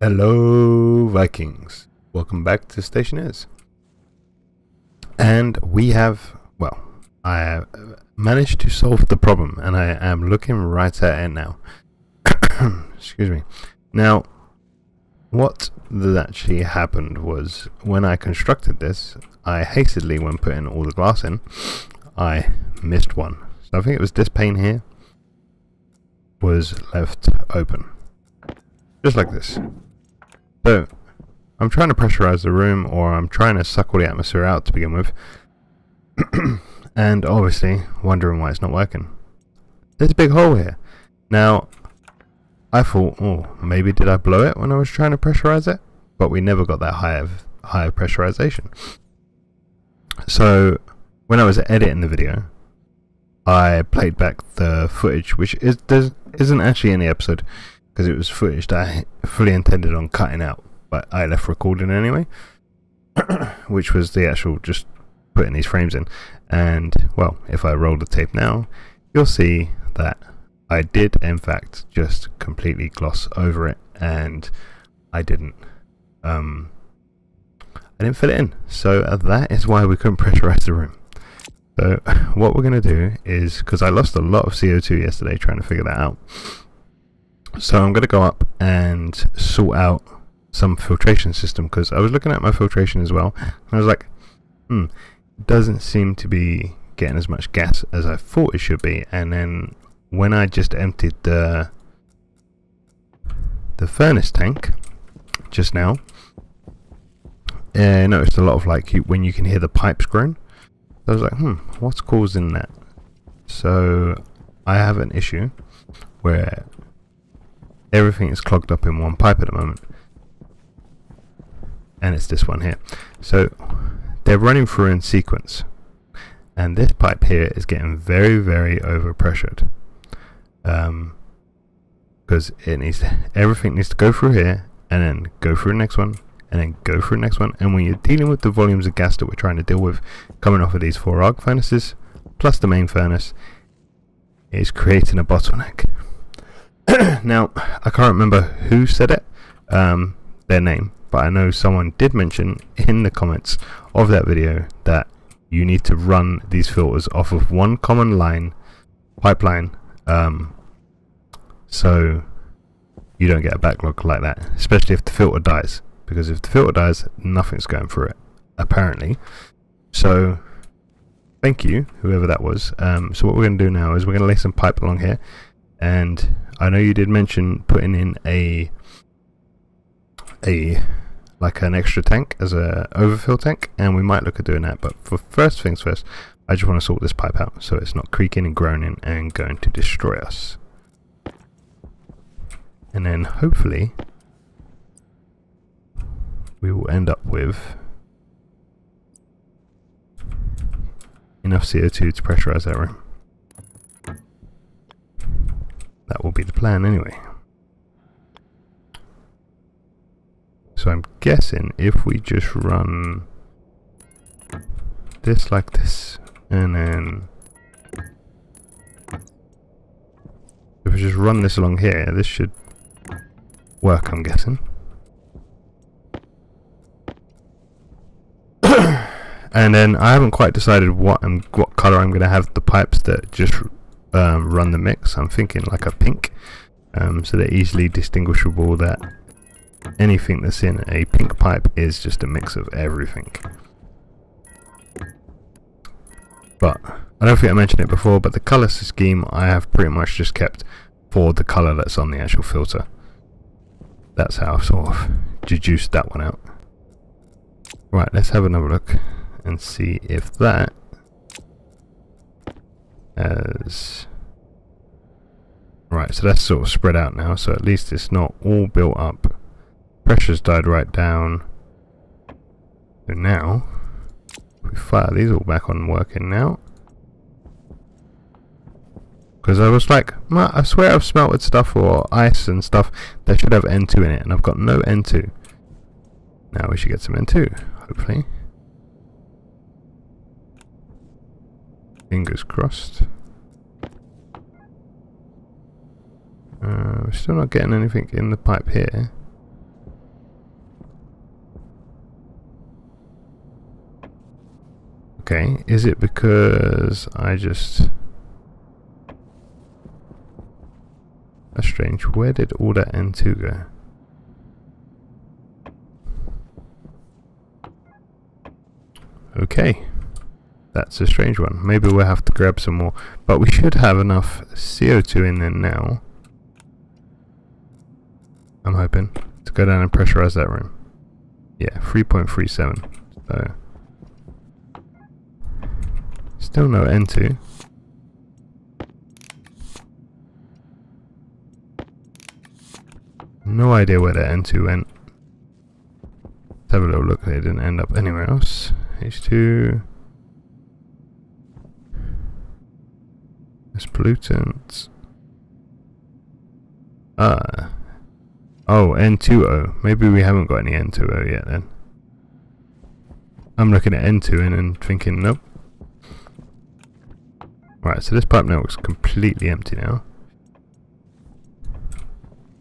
Hello Vikings, welcome back to Stationeers. And we have, well, I have managed to solve the problem and I am looking right at it now. Excuse me. Now, what that actually happened was when I constructed this, I hastily, when putting all the glass in, I missed one. So I think it was this pane here was left open. Just like this. So, I'm trying to pressurize the room, or I'm trying to suck all the atmosphere out to begin with. And obviously, wondering why it's not working. There's a big hole here. Now, I thought, oh, maybe did I blow it when I was trying to pressurize it? But we never got that high of pressurization. So, when I was editing the video, I played back the footage, which isn't actually in the episode, because it was footage that I fully intended on cutting out, but I left recording anyway, which was the actual just putting these frames in. And well, if I roll the tape now, you'll see that I did in fact just completely gloss over it, and I didn't fill it in. So that is why we couldn't pressurize the room. So what we're gonna do is, because I lost a lot of CO2 yesterday trying to figure that out, so I'm going to go up and sort out some filtration system, because I was looking at my filtration as well and I was like, it doesn't seem to be getting as much gas as I thought it should be. And then when I just emptied the furnace tank just now, I noticed a lot of when you can hear the pipes groan. So I was like, what's causing that? So I have an issue where everything is clogged up in one pipe at the moment, and it's this one here. So they're running through in sequence, and this pipe here is getting very, very over pressured, because everything needs to go through here and then go through the next one and then go through the next one. And when you're dealing with the volumes of gas that we're trying to deal with coming off of these four arc furnaces plus the main furnace, is creating a bottleneck. Now, I can't remember who said it, their name, but I know someone did mention in the comments of that video that you need to run these filters off of one common line, pipeline, so you don't get a backlog like that, especially if the filter dies, because if the filter dies, nothing's going through it, apparently. So, thank you, whoever that was. So what we're going to do now is we're going to lay some pipe along here, and I know you did mention putting in an extra tank as a overfill tank, and we might look at doing that, but for first things first, I just want to sort this pipe out so it's not creaking and groaning and going to destroy us. And then hopefully we will end up with enough CO2 to pressurize that room. That will be the plan anyway. So I'm guessing if we just run this like this, and then if we just run this along here, this should work, I'm guessing. And then I haven't quite decided what color I'm going to have the pipes that just run the mix. I'm thinking like a pink, so they're easily distinguishable that anything that's in a pink pipe is just a mix of everything. But I don't think I mentioned it before, but the color scheme I have pretty much just kept for the color that's on the actual filter. That's how I've sort of deduced that one out. Right, let's have another look and see if that as right, so that's sort of spread out now, so at least it's not all built up. Pressure's died right down. So now we fire these all back on working now, because I was like, I swear I've smelted stuff or ice and stuff that should have N2 in it, and I've got no N2. Now we should get some N2, hopefully. Fingers crossed. We're still not getting anything in the pipe here. Okay, is it because I just... That's strange. Where did all that N2 go? Okay, that's a strange one. Maybe we'll have to grab some more, but we should have enough CO2 in there now, I'm hoping, to go down and pressurize that room. Yeah, 3.37, so still no N2. No idea where that N2 went. Let's have a little look. They didn't end up anywhere else. H2. That's pollutants. Ah. Oh, N2O. Maybe we haven't got any N2O yet then. I'm looking at N2 and thinking, nope. Alright, so this pipe network's completely empty now.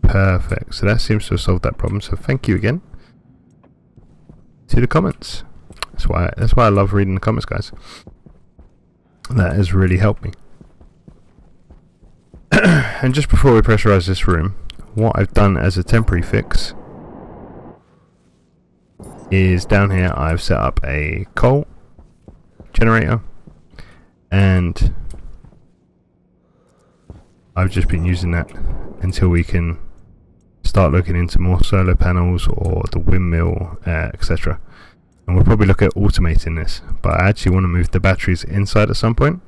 Perfect. So that seems to have solved that problem. So thank you again to the comments. That's why I love reading the comments, guys. That has really helped me. And just before we pressurize this room, what I've done as a temporary fix is down here I've set up a coal generator, and I've just been using that until we can start looking into more solar panels or the windmill, etc. And we'll probably look at automating this, but I actually want to move the batteries inside at some point.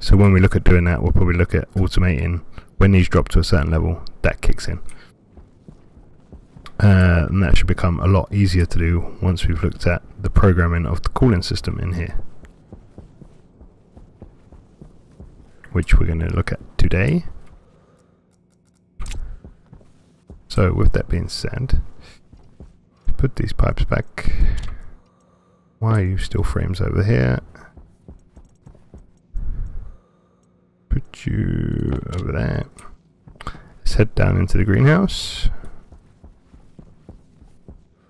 So when we look at doing that, we'll probably look at automating. When these drop to a certain level, that kicks in. And that should become a lot easier to do once we've looked at the programming of the cooling system in here, which we're going to look at today. So with that being said, put these pipes back. Why are you still frames over here? Put you over there. Let's head down into the greenhouse.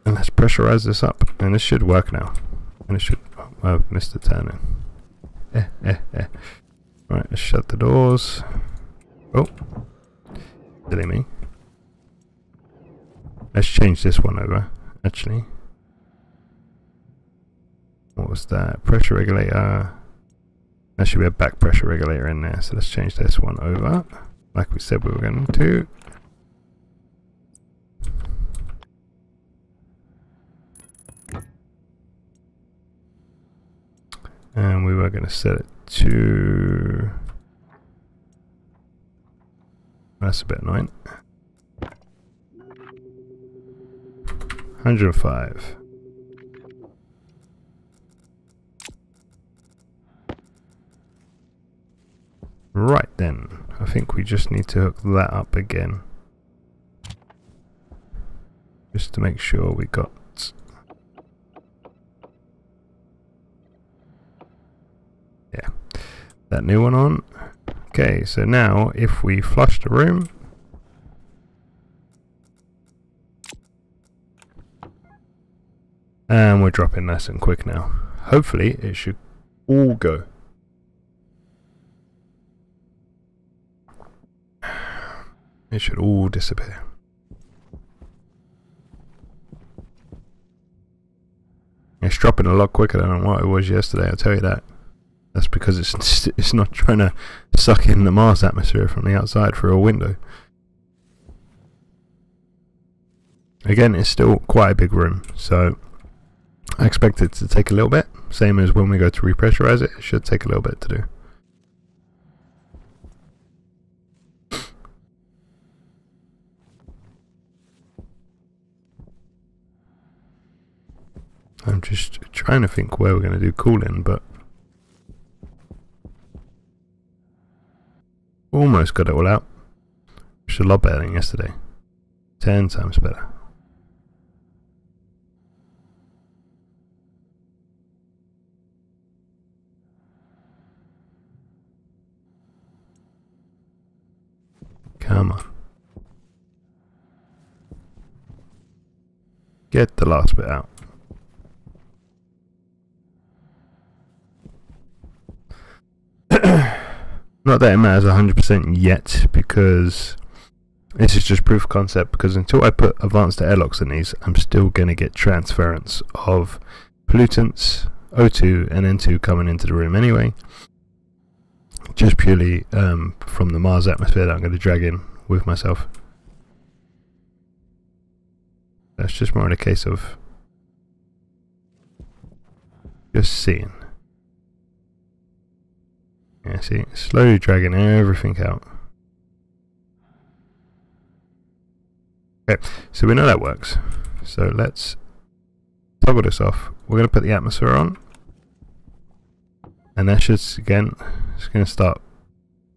And let's pressurize this up. And this should work now. And it should... Oh, I've missed the turn in. Right, let's shut the doors. Oh. Silly me. Let's change this one over, actually. What was that? Pressure regulator. There should be a back pressure regulator in there, so let's change this one over. Like we said we were going to. And we were going to set it to... That's a bit annoying. 105. Right then, I think we just need to hook that up again. Just to make sure we got... Yeah, that new one on. Okay, so now if we flush the room... And we're dropping nice and quick now. Hopefully it should all go. It should all disappear. It's dropping a lot quicker than what it was yesterday, I'll tell you that. That's because it's not trying to suck in the Mars atmosphere from the outside through a window. Again, it's still quite a big room, so... I expect it to take a little bit, same as when we go to repressurize it, it should take a little bit to do. I'm just trying to think where we're going to do cooling, but... Almost got it all out, which is a lot better than yesterday, 10 times better. Come on. Get the last bit out. Not that it matters 100% yet, because this is just proof of concept, because until I put advanced airlocks in these, I'm still going to get transference of pollutants, O2 and N2 coming into the room anyway, just purely from the Mars atmosphere that I'm going to drag in with myself. That's just more in a case of just seeing. Yeah, see, it's slowly dragging everything out. Okay, so we know that works. So let's toggle this off. We're going to put the atmosphere on, and that should, again, it's going to start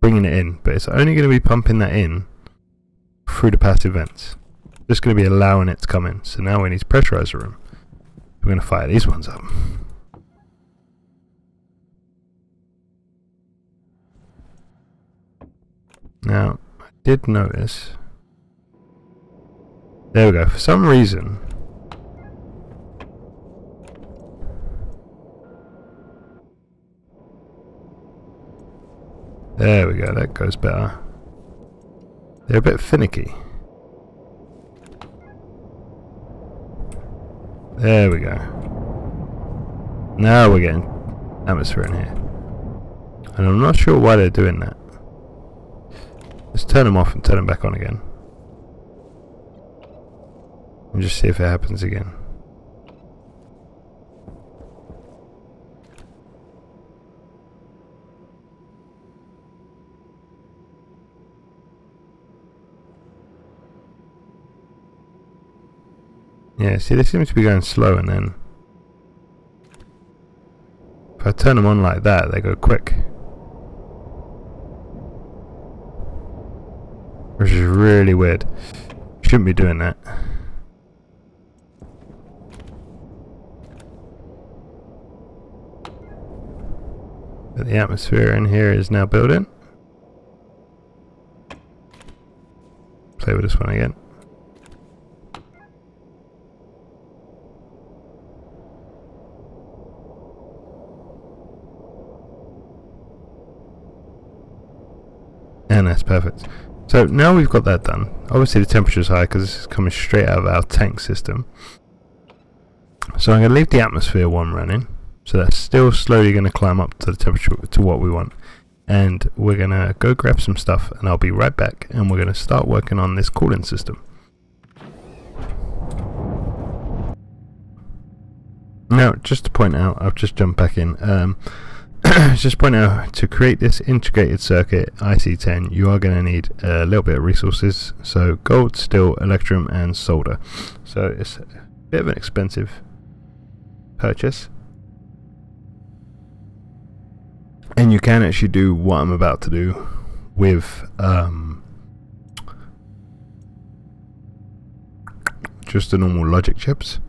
bringing it in, but it's only going to be pumping that in through the passive vents. It's just going to be allowing it to come in. So now we need to pressurize the room. We're going to fire these ones up. Now, I did notice, there we go, for some reason, there we go, that goes better. They're a bit finicky. There we go. Now we're getting atmosphere in here. And I'm not sure why they're doing that. Let's turn them off and turn them back on again. And just see if it happens again. Yeah, see, they seem to be going slow, and then if I turn them on like that, they go quick. Which is really weird. Shouldn't be doing that. But the atmosphere in here is now building. Play with this one again. And that's perfect. So now we've got that done. Obviously the temperature's high because this is coming straight out of our tank system. So I'm going to leave the atmosphere one running. So that's still slowly going to climb up to the temperature to what we want. And we're going to go grab some stuff, and I'll be right back, and we're going to start working on this cooling system. Now, just to point out, I've just jumped back in. Just point out, to create this integrated circuit IC10, you are going to need a little bit of resources, so gold, steel, electrum and solder. So it's a bit of an expensive purchase, and you can actually do what I'm about to do with just the normal logic chips,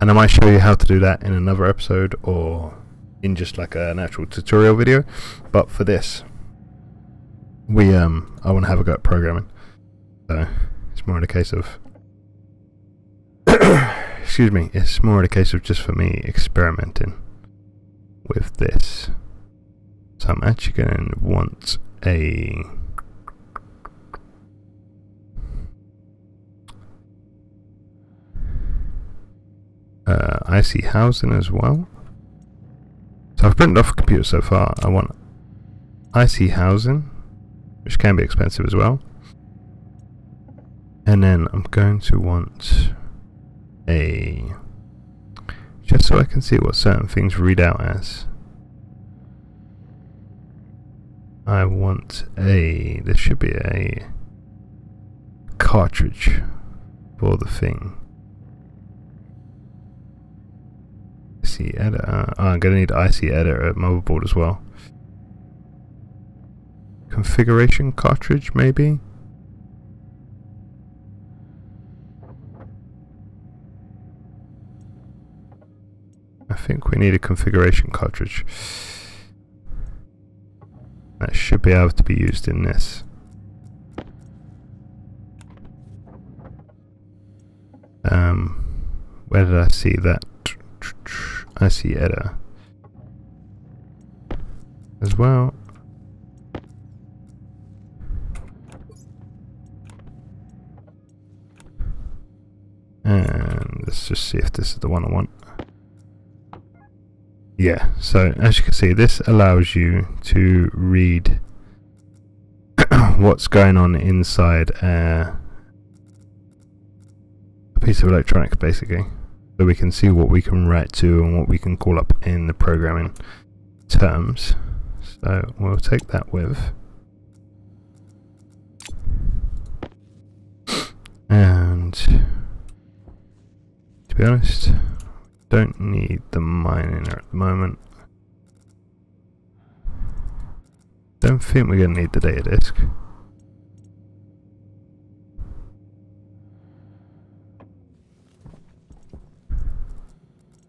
and I might show you how to do that in another episode, or in just like an actual tutorial video. But for this, we I want to have a go at programming, so it's more in a case of excuse me, it's more in a case of just for me experimenting with this. So I'm actually going to want a IC housing as well. I've printed off a computer so far. I want IC housing, which can be expensive as well. And then I'm going to want a, just so I can see what certain things read out as. I want a, there should be a cartridge for the thing. IC editor. Oh, I'm going to need IC editor motherboard as well. Configuration cartridge, maybe? I think we need a configuration cartridge. That should be able to be used in this. Where did I see that? I see editor as well. Let's just see if this is the one I want. Yeah, so as you can see, this allows you to read what's going on inside a piece of electronics, basically. So we can see what we can write to and what we can call up in the programming terms. So we'll take that with and to be honest, don't need the mine in there at the moment. Don't think we're going to need the data disk.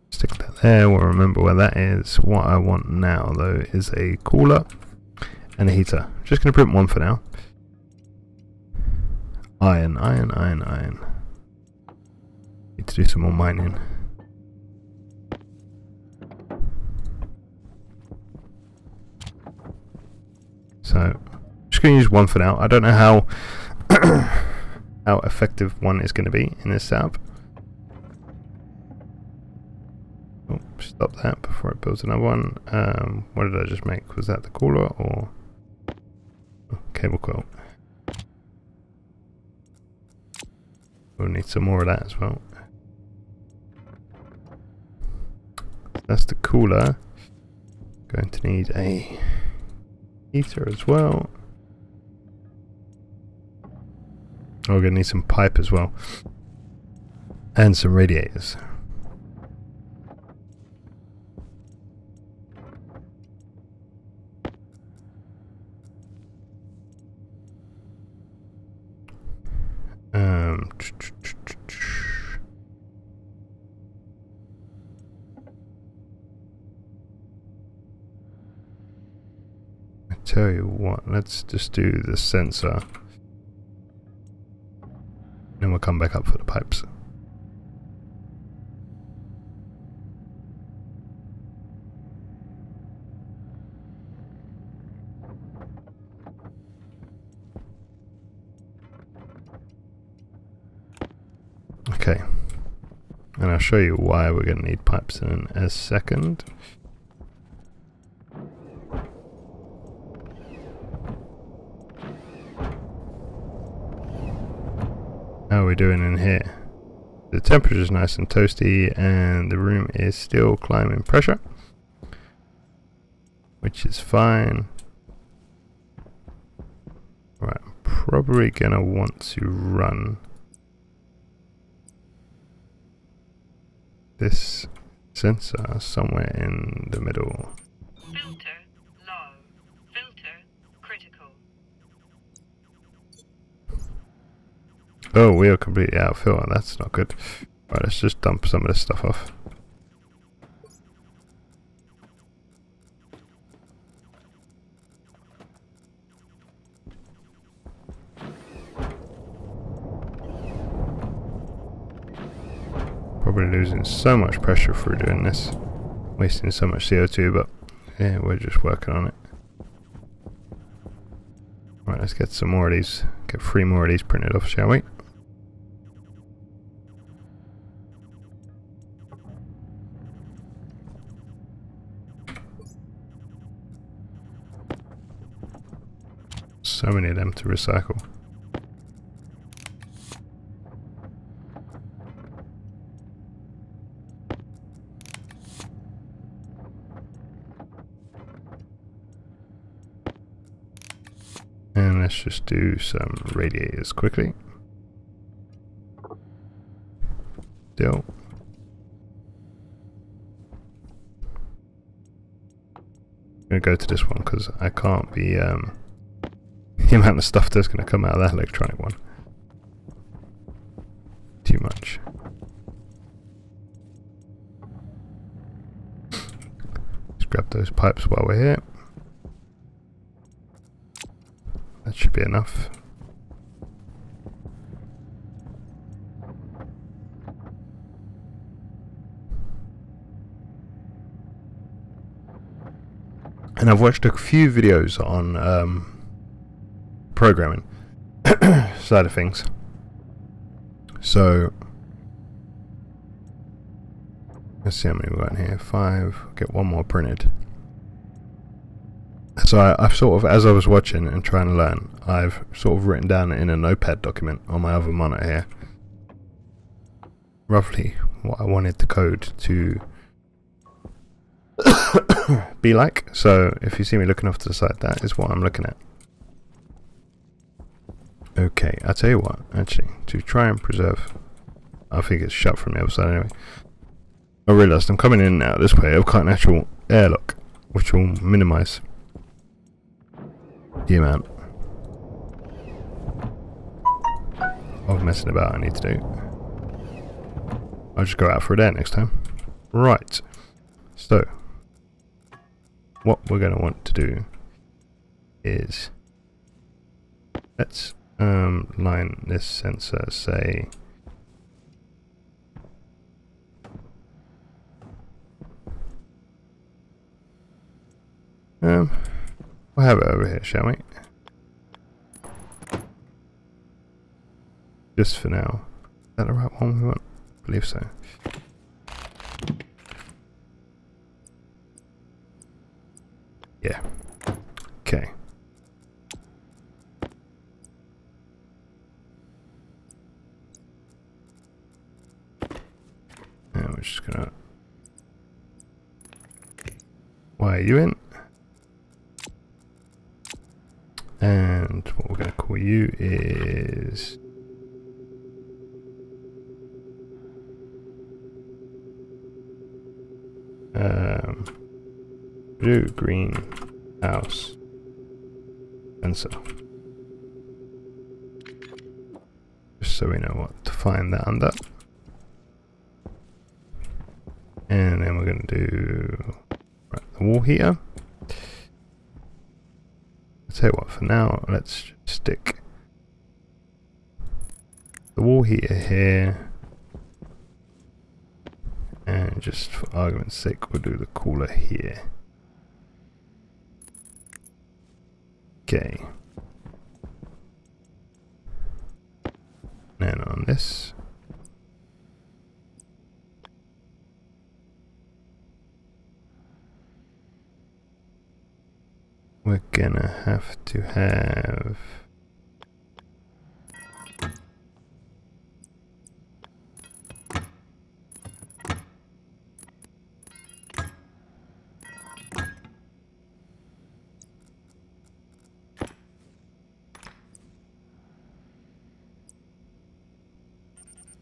Stick that there, we'll remember where that is. What I want now though is a cooler and a heater. I'm just going to print one for now. Iron, iron, iron, iron. Need to do some more mining. So I'm just going to use one for now. I don't know how how effective one is going to be in this setup. Oh, stop that before it builds another one. What did I just make? Was that the cooler or cable coil? We'll need some more of that as well. That's the cooler. Going to need a heater as well. Oh, we're going to need some pipe as well. And some radiators. Tell you what, let's just do the sensor, then we'll come back up for the pipes. Okay, and I'll show you why we're going to need pipes in a second. How are we doing in here? The temperature is nice and toasty and the room is still climbing pressure, which is fine. Right, I'm probably gonna want to run this sensor somewhere in the middle. Filter low, filter critical. Oh, we are completely out of filter, that's not good. Right, let's just dump some of this stuff off. Probably losing so much pressure for doing this. Wasting so much CO2, but yeah, we're just working on it. Right, let's get some more of these, get 3 more of these printed off, shall we? So many of them to recycle. And let's just do some radiators quickly. Still. I'm going to go to this one because I can't be... the amount of stuff that's going to come out of that electronic one. Too much. Let's grab those pipes while we're here. That should be enough. And I've watched a few videos on programming side of things. So Let's see how many we've got in here. 5. Get one more printed. So I've sort of, as I was watching and trying to learn, I've sort of written down in a notepad document on my other monitor here roughly what I wanted the code to be like. So if you see me looking off to the side, that is what I'm looking at. Okay, I'll tell you what, actually, to try and preserve, I think it's shut from the other side anyway. I realised I'm coming in now this way. I've got an actual airlock, which will minimise the amount of messing about I need to do. I'll just go out for a day next time. Right, so what we're going to want to do is let's line this sensor, say, we'll have it over here, shall we? Just for now. Is that the right one we want? I believe so. Yeah. Okay. Now we're just gonna... Why are you in? And what we're going to call you is blue green house sensor, just so we know what to find that under. And then we're going to do the wall here. Tell you what, for now let's just stick the wall heater here, and just for argument's sake we'll do the cooler here. Okay, and on this we're gonna have to have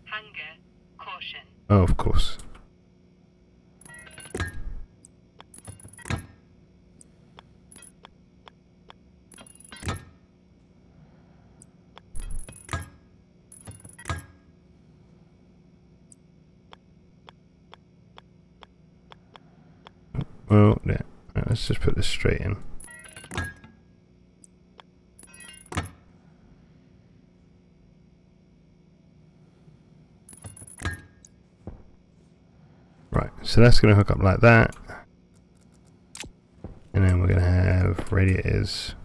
hunger, caution. Oh, of course. Well, yeah. Let's just put this straight in. Right, so that's going to hook up like that. And then we're going to have radiators.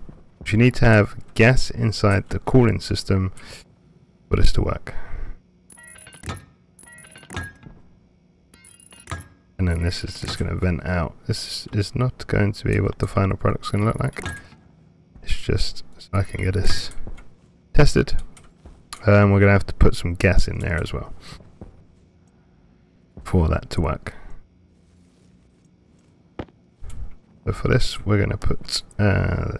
But you need to have gas inside the cooling system for this to work. And then this is just going to vent out. This is not going to be what the final product's going to look like. It's just so I can get this tested. We're going to have to put some gas in there as well for that to work. So for this, we're going to put the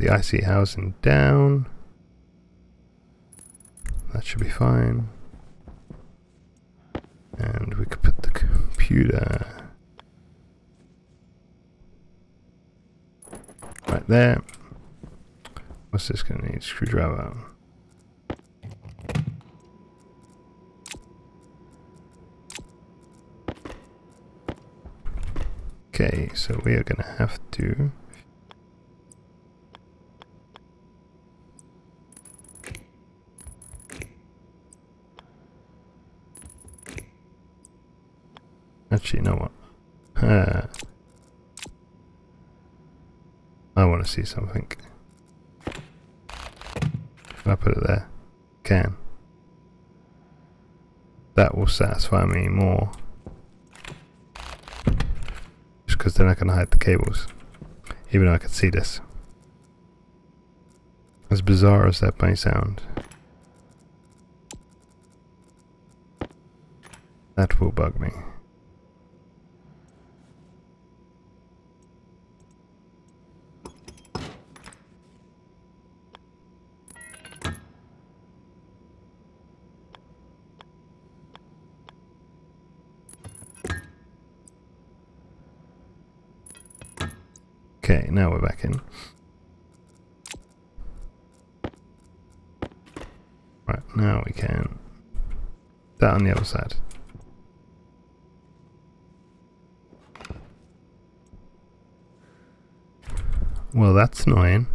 IC housing down. That should be fine. And we could put the computer right there. What's this going to need? Screwdriver. Okay, so we are going to have to actually, you know what? I want to see something. Can I put it there? Can. That will satisfy me more. Just because then I can hide the cables. Even though I can see this. As bizarre as that may sound. That will bug me. Okay, now we're back in. Right, now we can... That on the other side. Well, that's annoying.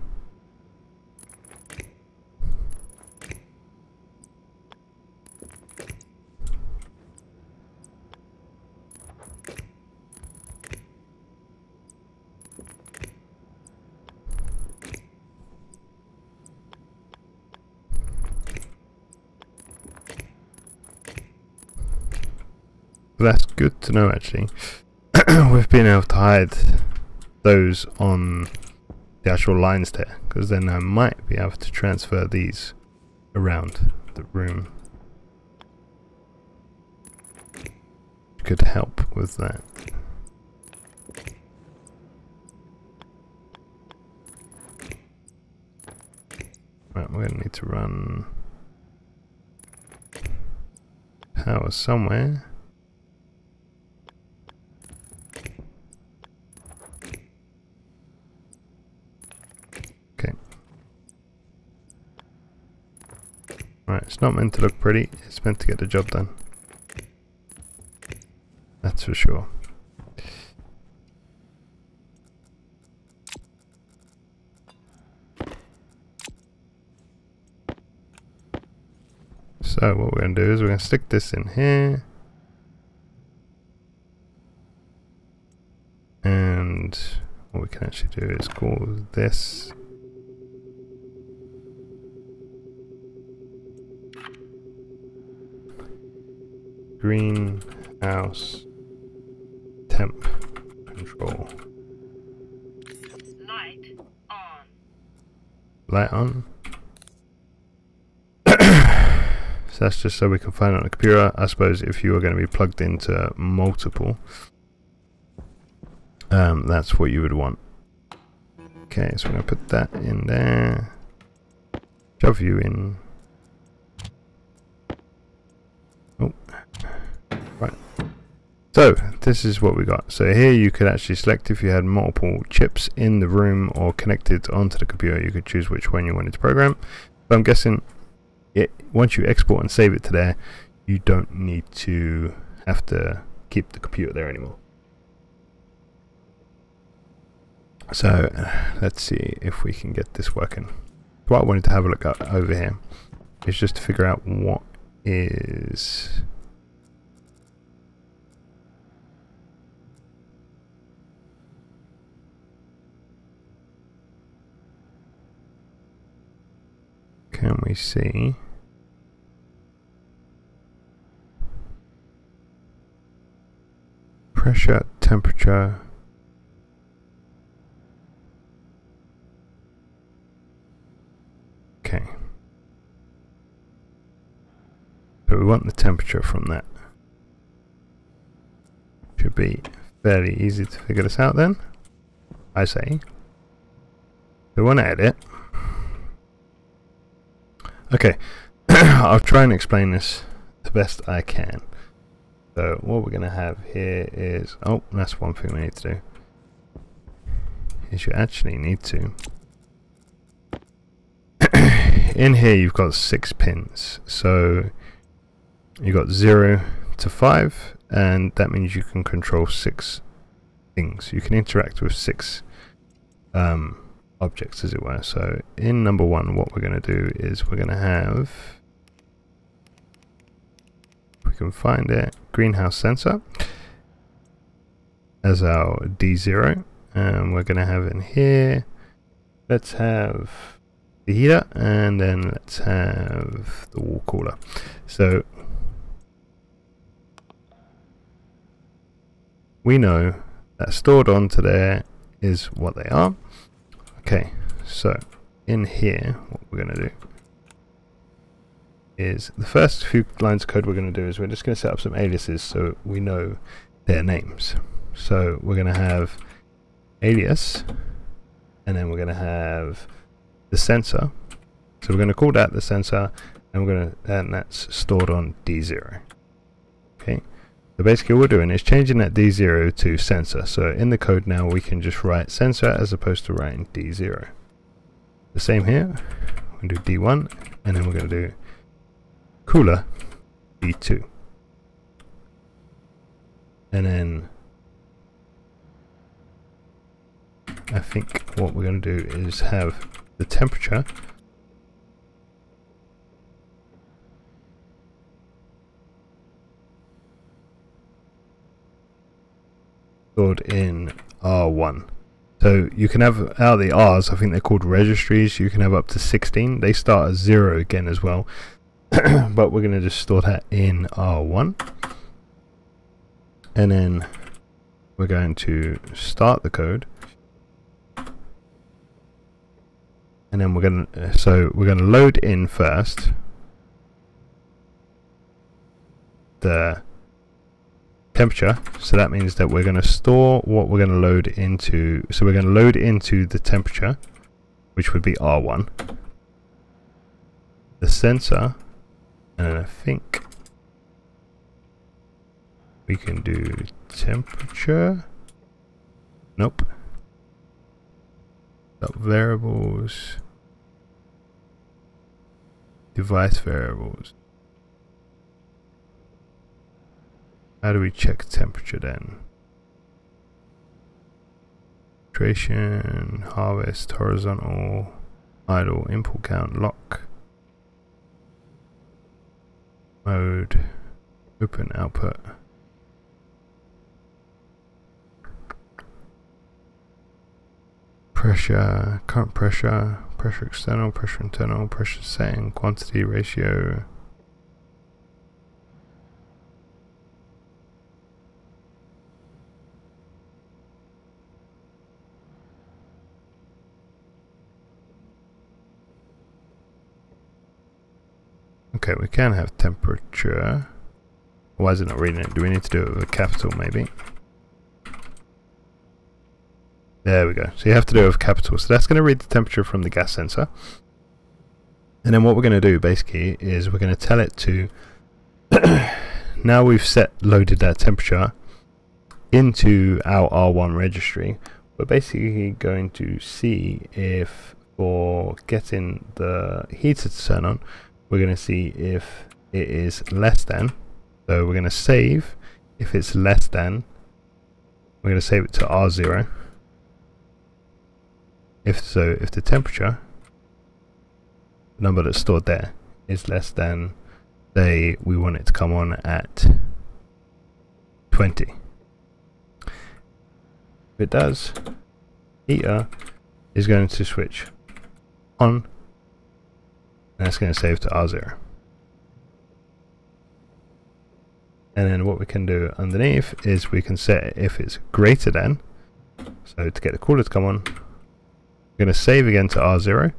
That's good to know, actually. We've been able to hide those on the actual lines there, because then I might be able to transfer these around the room. Could help with that. Right, we're gonna need to run power somewhere. Right, it's not meant to look pretty, it's meant to get the job done. That's for sure. So what we're going to do is we're going to stick this in here. And what we can actually do is call this... Greenhouse temp control. Light on. Light on. So that's just so we can find it on the computer. I suppose if you are going to be plugged into multiple, that's what you would want. Okay, so we're going to put that in there. Shove you in. Oh. Right, so this is what we got. So here you could actually select if you had multiple chips in the room or connected onto the computer, you could choose which one you wanted to program. But I'm guessing it, once you export and save it to there, you don't need to have to keep the computer there anymore. So let's see if we can get this working. What I wanted to have a look at over here is just to figure out what is... Can we see? Pressure, temperature. Okay. So we want the temperature from that. Should be fairly easy to figure this out then, I say. We want to edit. Okay, I'll try and explain this the best I can. So what we're going to have here is... Oh, that's one thing we need to do. Is you actually need to... In here you've got 6 pins. So you've got 0 to 5, and that means you can control 6 things. You can interact with 6... objects, as it were. So in number 1, what we're going to do is we're going to have, if we can find it, greenhouse sensor as our D0, and we're going to have in here, let's have the heater, and then let's have the wall cooler. So we know that stored onto there is what they are. Okay, so in here what we're going to do is the first few lines of code we're going to do is we're just going to set up some aliases so we know their names. So we're going to have alias, and then we're going to have the sensor, so we're going to call that the sensor, and that's stored on D0. Okay, so basically what we're doing is changing that D0 to sensor, so in the code now we can just write sensor as opposed to writing D0. The same here, we're going to do D1, and then we're going to do cooler D2, and then I think what we're going to do is have the temperature stored in R1. So you can have, out of the R's, I think they're called registries, you can have up to 16. They start at 0 again as well, but we're going to just store that in R1. And then we're going to start the code. And then we're going to load in first the temperature, so that means that we're going to store what we're going to load into. So we're going to load into the temperature, which would be R1, the sensor, and I think we can do temperature. Nope. Variables. Device variables. How do we check temperature then? Filtration, harvest, horizontal, idle, input count, lock, mode, open, output. Pressure, current pressure, pressure external, pressure internal, pressure setting, quantity, ratio. Okay, we can have temperature. Why is it not reading it? Do we need to do it with a capital maybe? There we go. So you have to do it with capital. So that's going to read the temperature from the gas sensor. And then what we're going to do basically is we're going to tell it to now we've loaded that temperature into our R1 registry. We're basically going to see if, for getting the heater to turn on, we're going to see if it is less than. So we're going to save if it's less than. We're going to save it to R0. If so, if the temperature number that's stored there is less than, say, we want it to come on at 20. If it does, heater is going to switch on, and it's going to save to R0. And then what we can do underneath is we can set it if it's greater than, so to get the cooler to come on, we're going to save again to R0,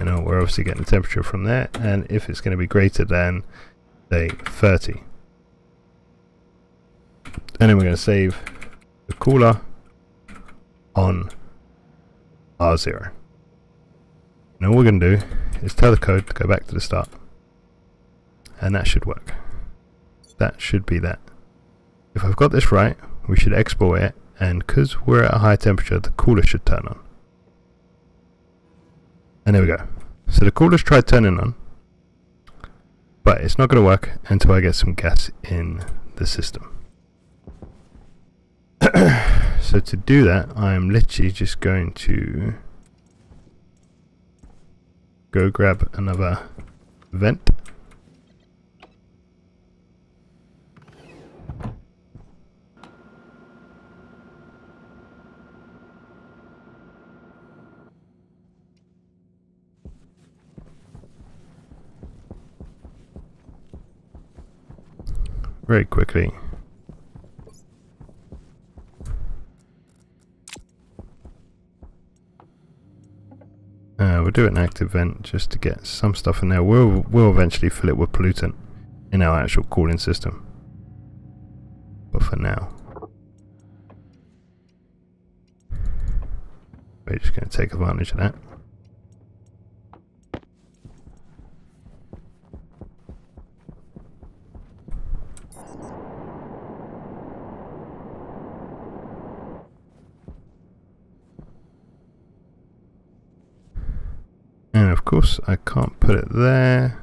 and we're obviously getting the temperature from there, and if it's going to be greater than, say, 30, and then we're going to save the cooler on R0. Now all we're going to do is tell the code to go back to the start, and that should work. That should be that. If I've got this right, we should export it, and because we're at a high temperature, the cooler should turn on. And there we go. So the cooler's tried turning on, but it's not going to work until I get some gas in the system. So to do that, I'm literally just going to go grab another vent. very quickly. We'll do an active vent just to get some stuff in there. We'll eventually fill it with pollutant in our actual cooling system, but for now we're just going to take advantage of that. Of course, I can't put it there.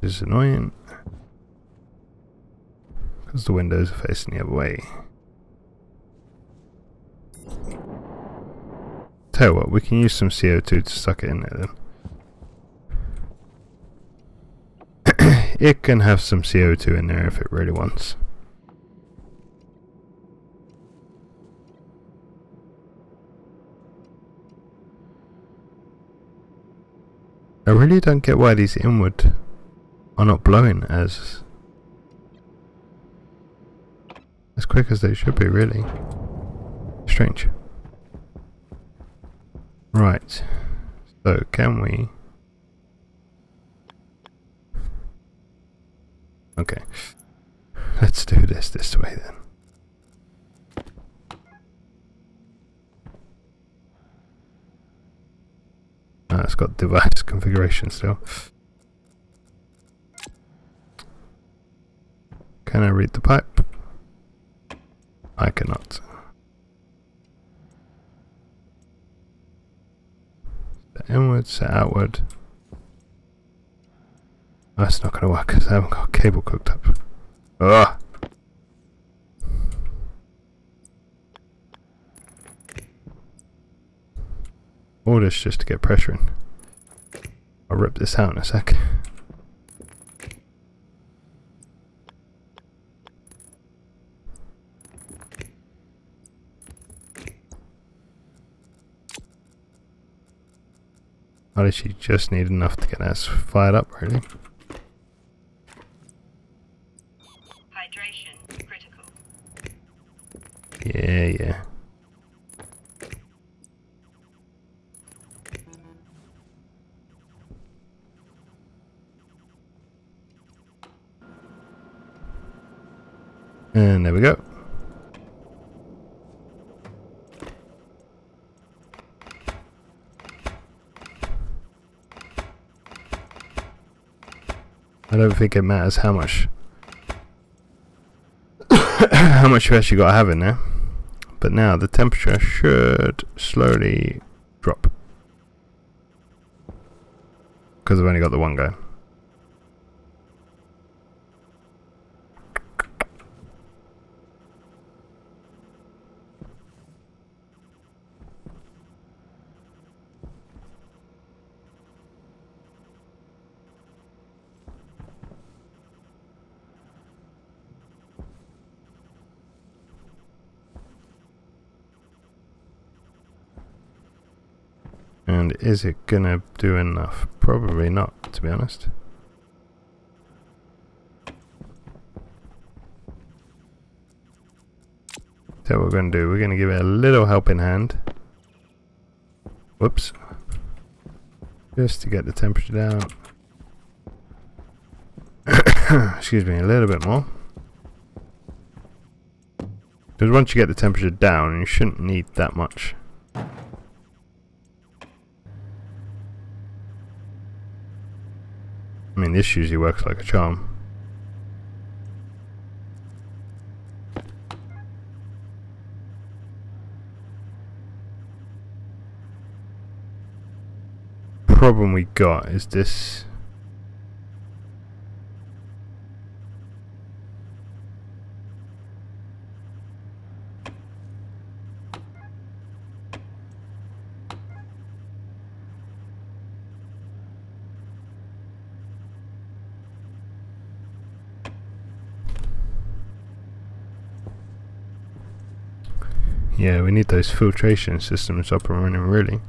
This is annoying because the windows are facing the other way. Tell you what, we can use some CO2 to suck it in there then. It can have some CO2 in there if it really wants. I really don't get why these inward are not blowing as quick as they should be, really. Strange. Right, so can we... Okay, let's do this way then. It's got device configuration still. Can I read the pipe? I cannot. Set inward, set outward. That's not going to work because I haven't got a cable cooked up. Ugh. All this just to get pressure in. I'll rip this out in a sec. I literally just need enough to get us fired up, really. Hydration critical. Yeah. And there we go. I don't think it matters how much you actually got to have in there. But now the temperature should slowly drop, because I've only got the one going. And is it gonna do enough? Probably not, to be honest. So what we're gonna do, we're gonna give it a little helping hand. Whoops. Just to get the temperature down. Excuse me, a little bit more. Because once you get the temperature down, you shouldn't need that much. I mean, this usually works like a charm. Problem we got is this. Yeah, we need those filtration systems up and running, really.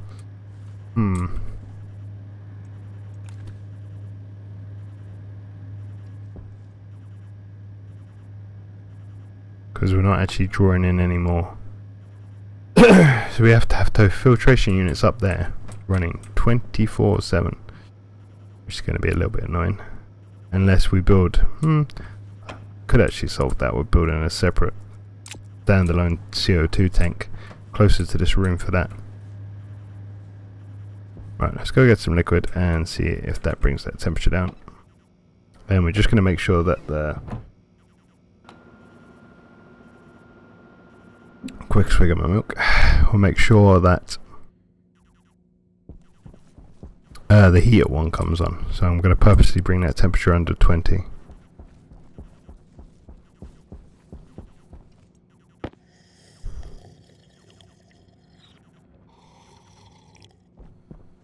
because we're not actually drawing in anymore. So we have to have filtration units up there running 24/7, which is going to be a little bit annoying unless we build. Could actually solve that with building a separate standalone CO2 tank closer to this room for that. Right, let's go get some liquid and see if that brings that temperature down. And we're just going to make sure that the quick swig of my milk. We'll make sure that the heater one comes on. So I'm going to purposely bring that temperature under 20.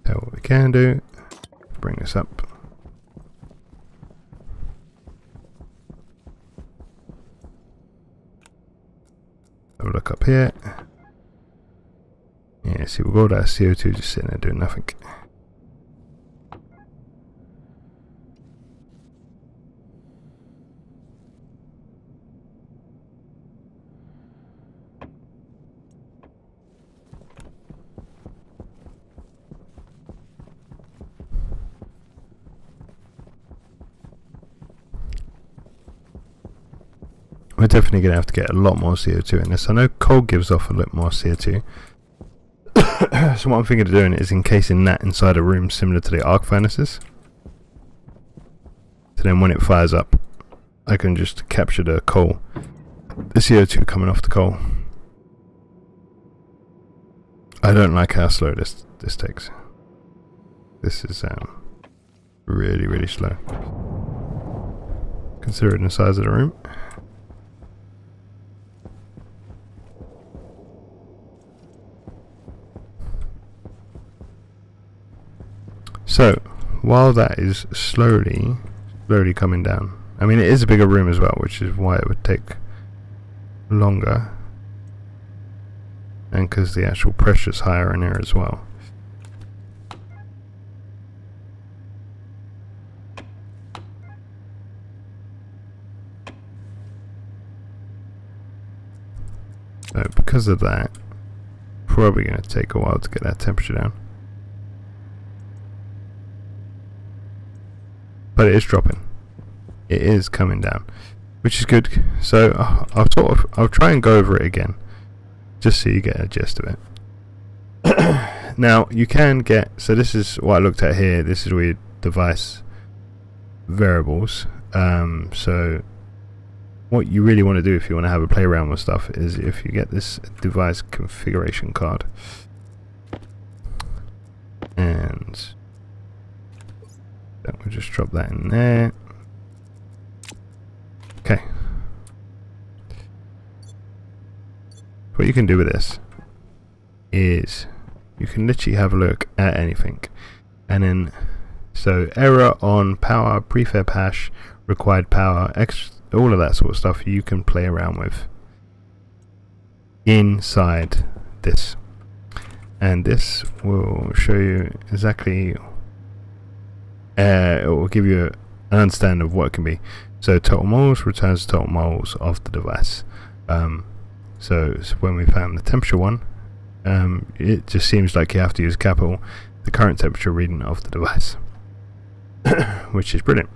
That's what we can do. Bring this up. Have a look up here. Yeah, see, we've got our CO2 just sitting there doing nothing. We're definitely going to have to get a lot more CO2 in this. I know coal gives off a lot more CO2. So what I'm thinking of doing is encasing that inside a room similar to the arc furnaces. So then when it fires up, I can just capture the coal, the CO2 coming off the coal. I don't like how slow this takes. This is really, really slow, considering the size of the room. So, while that is slowly coming down, I mean, it is a bigger room as well, which is why it would take longer, and because the actual pressure is higher in here as well. So, because of that, probably going to take a while to get that temperature down. But it is dropping. It is coming down, which is good. So I'll try and go over it again, just so you get a gist of it. Now you can get, so this is what I looked at here. This is where your device variables. So what you really want to do if you want to have a play around with stuff is if you get this device configuration card and. We'll just drop that in there. Okay. What you can do with this is you can literally have a look at anything, and then so error on power, prefab hash, required power, all of that sort of stuff you can play around with inside this, and this will show you exactly. It will give you an understanding of what it can be. So total moles returns total moles of the device. So when we found the temperature one, it just seems like you have to use capital, the current temperature reading of the device, which is brilliant.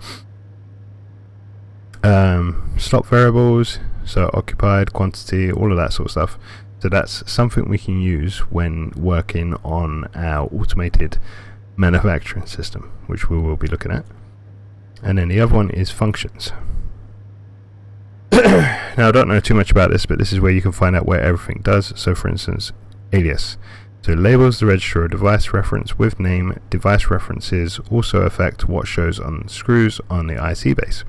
Slot variables, so occupied, quantity, all of that sort of stuff. So that's something we can use when working on our automated manufacturing system, which we will be looking at. And then the other one is functions. Now I don't know too much about this, but this is where you can find out where everything does. So for instance, alias, so labels the register a device reference with name. Device references also affect what shows on screws on the IC base.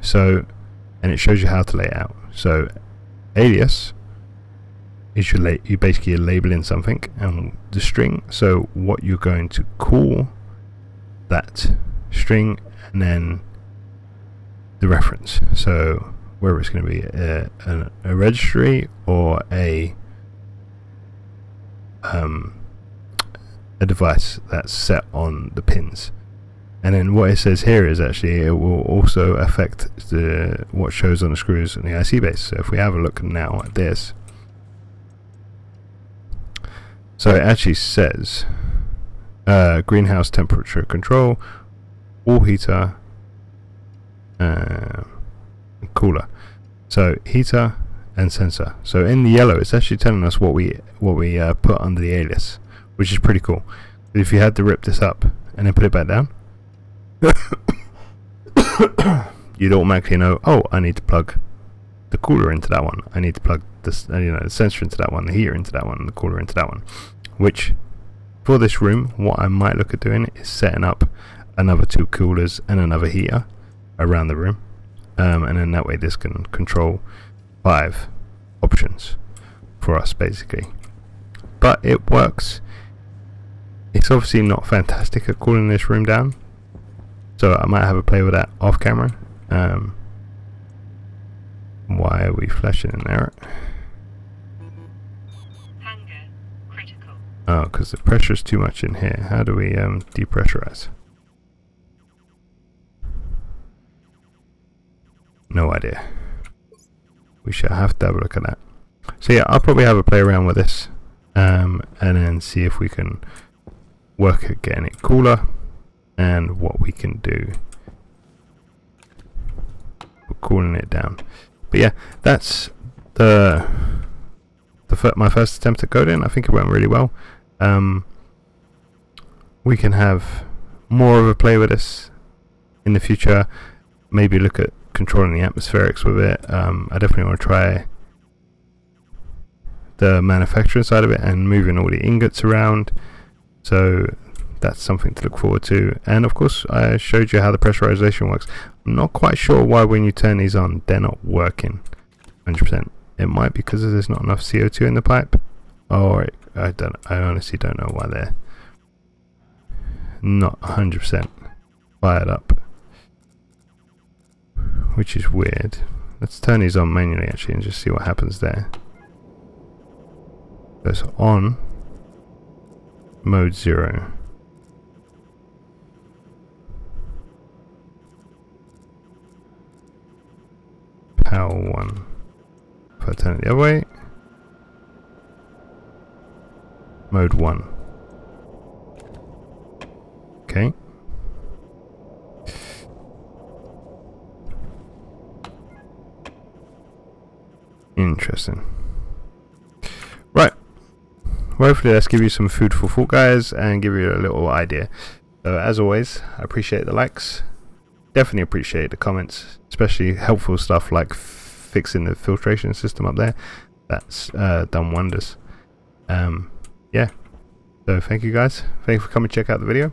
So, and it shows you how to lay it out. So alias, you basically are labeling something, and the string, so what you're going to call that string, and then the reference, so whether it's going to be a registry or a device that's set on the pins. And then what it says here is actually it will also affect the what shows on the screws and the IC base. So if we have a look now at this, so it actually says greenhouse temperature control, wall heater, cooler. So heater and sensor. So in the yellow, it's actually telling us what we put under the alias, which is pretty cool. But if you had to rip this up and then put it back down, you'd automatically know, oh, I need to plug the cooler into that one, I need to plug this, you know, the sensor into that one, the heater into that one, and the cooler into that one. Which for this room, what I might look at doing is setting up another two coolers and another heater around the room, and then that way this can control 5 options for us basically. But it works. It's obviously not fantastic at cooling this room down, so I might have a play with that off camera. Why are we flashing an error? Hanger critical. Oh, because the pressure is too much in here. How do we depressurize? No idea. We shall have to have a look at that. So yeah, I'll probably have a play around with this, and then see if we can work at getting it cooler. And what we can do, we're cooling it down. But yeah, that's my first attempt at coding. I think it went really well. We can have more of a play with this in the future. Maybe look at controlling the atmospherics with it. I definitely want to try the manufacturing side of it and moving all the ingots around. So that's something to look forward to. And of course, I showed you how the pressurization works. I'm not quite sure why when you turn these on, they're not working 100%. It might be because there's not enough CO2 in the pipe, or I honestly don't know why they're not 100% fired up, which is weird. Let's turn these on manually actually and just see what happens there. That's on mode 0. Power 1. If I turn it the other way, mode 1. Okay. Interesting. Right. Well, hopefully that's give you some food for thought, guys, and give you a little idea. So as always, I appreciate the likes. Definitely appreciate the comments, especially helpful stuff like fixing the filtration system up there. That's done wonders. Yeah, so thank you guys, thank you for coming to check out the video,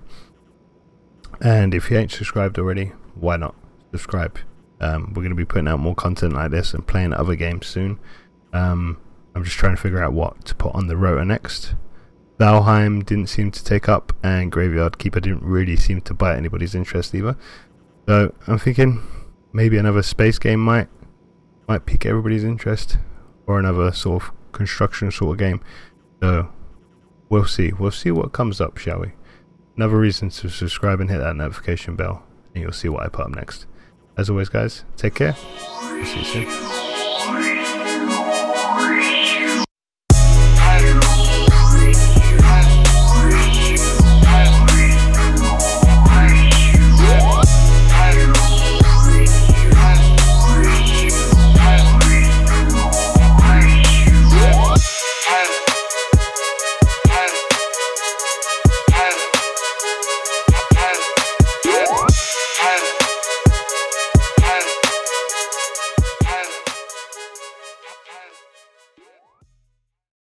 and if you ain't subscribed already, why not subscribe? We're going to be putting out more content like this and playing other games soon. I'm just trying to figure out what to put on the rotor next. Valheim didn't seem to take up, and Graveyard Keeper didn't really seem to bite anybody's interest either. So I'm thinking maybe another space game might pique everybody's interest, or another sort of construction sort of game. So we'll see. We'll see what comes up, shall we? Another reason to subscribe and hit that notification bell, and you'll see what I put up next. As always, guys, take care. We'll see you soon.